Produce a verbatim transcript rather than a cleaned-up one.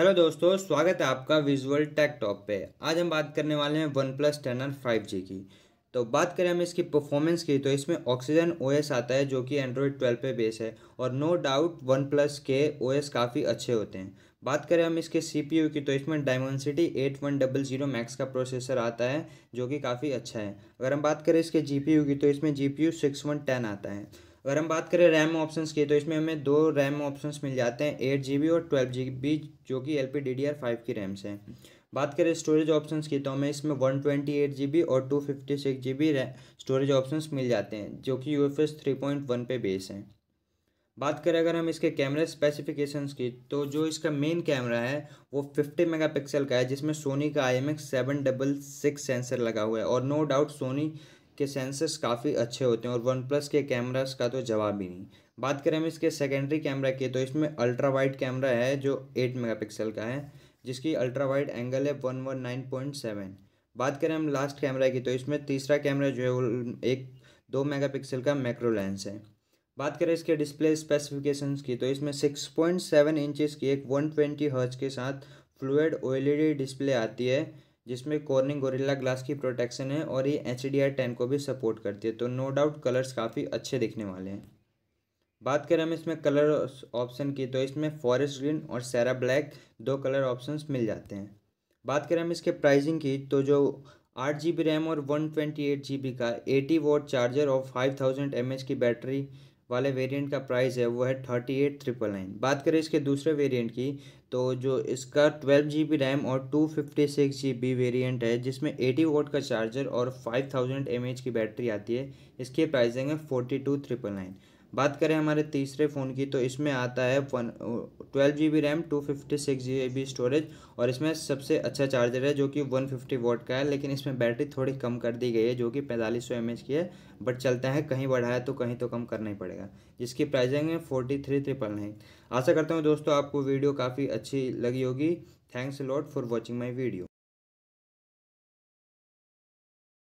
Hello दोस्तों, स्वागत है आपका विजुअल टेक टॉप पे। आज हम बात करने वाले हैं OnePlus ten N five G की। तो बात करें हम इसकी परफॉर्मेंस की, तो इसमें ऑक्सीजन ओएस आता है जो कि एंड्रॉयड ट्वेल्व पे बेस है और नो डाउट OnePlus के ओएस काफ़ी अच्छे होते हैं। बात करें हम इसके सीपीयू की, तो इसमें Dimensity eight one double zero Max का प्रोसेसर आता है जो कि काफ़ी अच्छा है। अगर हम बात करें इसके जीपीयू की, तो इसमें जीपीयू सिक्स वन टेन आता है। अगर हम बात करें रैम ऑप्शंस की, तो इसमें हमें दो रैम ऑप्शंस मिल जाते हैं, एट जी बी और ट्वेल्व जी बी जो कि L P D D R five की रैम्स हैं। बात करें स्टोरेज ऑप्शंस की, तो हमें इसमें one twenty eight G B और two fifty six G B storage options मिल जाते हैं जो कि U F S three point one पे बेस हैं। बात करें अगर हम इसके कैमरे स्पेसिफिकेशंस की, तो जो इसका मेन कैमरा है वो फिफ्टी मेगापिक्सल का है जिसमें सोनी का I M X seven six six sensor लगा हुआ है और नो डाउट सोनी के सेंसर्स काफ़ी अच्छे होते हैं और OnePlus के कैमरास का तो जवाब ही नहीं। बात करें हम इसके सेकेंडरी कैमरा की, तो इसमें अल्ट्रा वाइड कैमरा है जो एट मेगापिक्सल का है जिसकी अल्ट्रा वाइड एंगल है one one nine point seven. बात करें हम लास्ट कैमरा की, तो इसमें तीसरा कैमरा जो है वो एक दो मेगापिक्सल का मैक्रो लेंस है। बात करें इसके डिस्प्ले स्पेसिफिकेशंस की, तो इसमें सिक्स पॉइंट सेवन इंचज़ की एक वन ट्वेंटी हर्ट्ज के साथ fluid O L E D display आती है जिसमें कॉर्निंग गोरिल्ला ग्लास की प्रोटेक्शन है और ये एच डी आर टेन को भी सपोर्ट करती है। तो नो डाउट कलर्स काफ़ी अच्छे दिखने वाले हैं। बात करें हम इसमें कलर ऑप्शन की, तो इसमें फॉरेस्ट ग्रीन और सैरा ब्लैक दो कलर ऑप्शंस मिल जाते हैं। बात करें हम इसके प्राइसिंग की, तो जो आठ जी बी रैम और one twenty eight G B का एटी वॉट चार्जर और फाइव थाउजेंड एम एच की बैटरी वाले वेरिएंट का प्राइस है वो है थर्टी एट ट्रिपल नाइन। बात करें इसके दूसरे वेरिएंट की, तो जो इसका ट्वेल्व जी बी रैम और two fifty six G B variant है जिसमें एटी वोट का चार्जर और फाइव थाउजेंड एम एच की बैटरी आती है, इसकी प्राइसिंग है फोर्टी टू ट्रिपल नाइन। बात करें हमारे तीसरे फ़ोन की, तो इसमें आता है one twelve G B RAM two fifty six G B storage और इसमें सबसे अच्छा चार्जर है जो कि वन फिफ्टी वोट का है, लेकिन इसमें बैटरी थोड़ी कम कर दी गई है जो कि पैंतालीस सौ एम एच की है, बट चलता है कहीं बढ़ाया तो कहीं तो कम करना ही पड़ेगा, जिसकी प्राइसिंग है फोर्टी थ्री ट्रिपल नाइन। आशा करता हूँ दोस्तों आपको वीडियो काफ़ी अच्छी लगी होगी। Thanks a lot for watching my video.